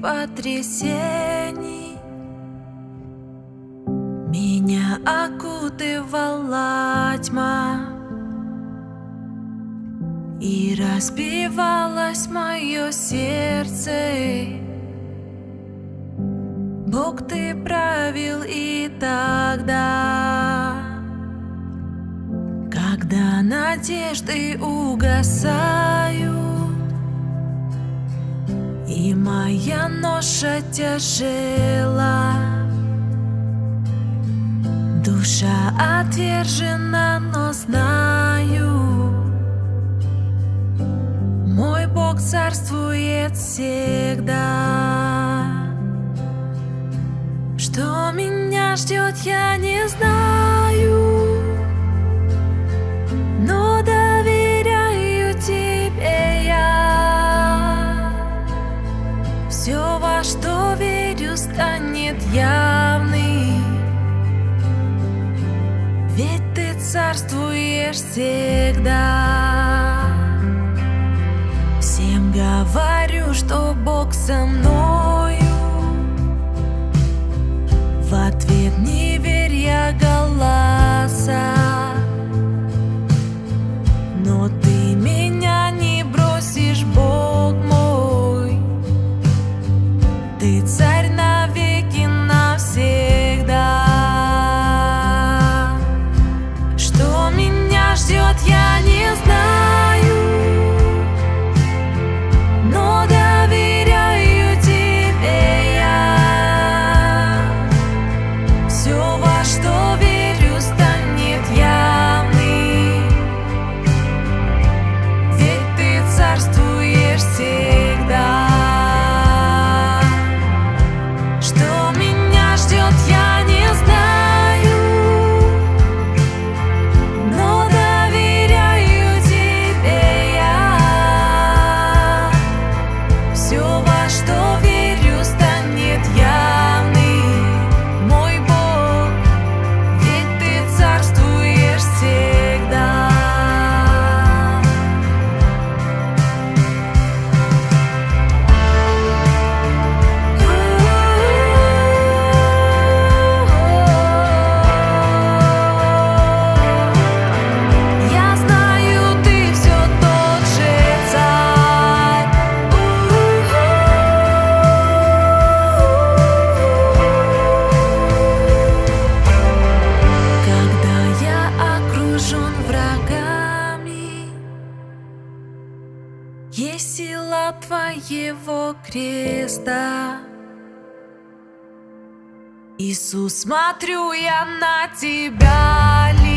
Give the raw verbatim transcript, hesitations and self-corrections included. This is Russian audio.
потрясений меня окутывала тьма, и разбивалось мое сердце. Бог, ты правил и тогда, когда надежды угасают, и моя ноша тяжела. Душа отвержена, но знаю, мой Бог царствует всегда. Что меня ждет, я не знаю, но доверяю тебе я. Все, во что верю, станет явным, ведь ты царствуешь всегда. Всем говорю, что Бог со мною, в ответ не верь я голоса, но ты меня не бросишь, Бог мой, ты царь навеки навсегда. Что меня ждет, я не знаю, но доверяю тебе. Есть сила твоего креста, Иисус, смотрю я на тебя.